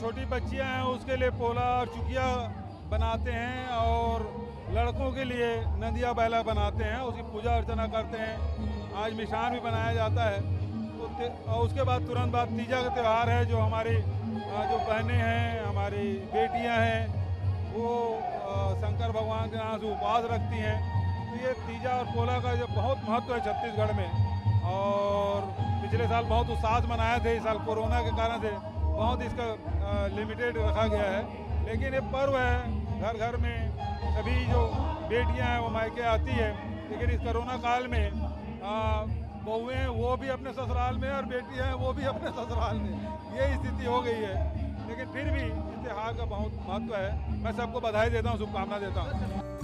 छोटी बच्चियां हैं उसके लिए पोला और चुकिया बनाते हैं और लड़कों के लिए नदिया बैला बनाते हैं, उसकी पूजा अर्चना करते हैं। आज मिशान भी बनाया जाता है। और उसके बाद तुरंत बाद तीजा का त्यौहार है, जो हमारी जो बहनें हैं, हमारी बेटियां हैं, वो शंकर भगवान के नाम से उपवास रखती हैं। तो ये तीजा और पोला का जो बहुत महत्व है छत्तीसगढ़ में, और पिछले साल बहुत उत्साह से मनाए थे। इस साल कोरोना के कारण से बहुत इसका लिमिटेड रखा गया है, लेकिन ये पर्व है। घर घर में सभी जो बेटियां हैं वो मायके आती है, लेकिन इस कोरोना काल में बहुएँ हैं वो भी अपने ससुराल में और बेटियां हैं वो भी अपने ससुराल में, ये स्थिति हो गई है। लेकिन फिर भी इस त्योहार का बहुत महत्व है। मैं सबको बधाई देता हूँ, शुभकामना देता हूँ।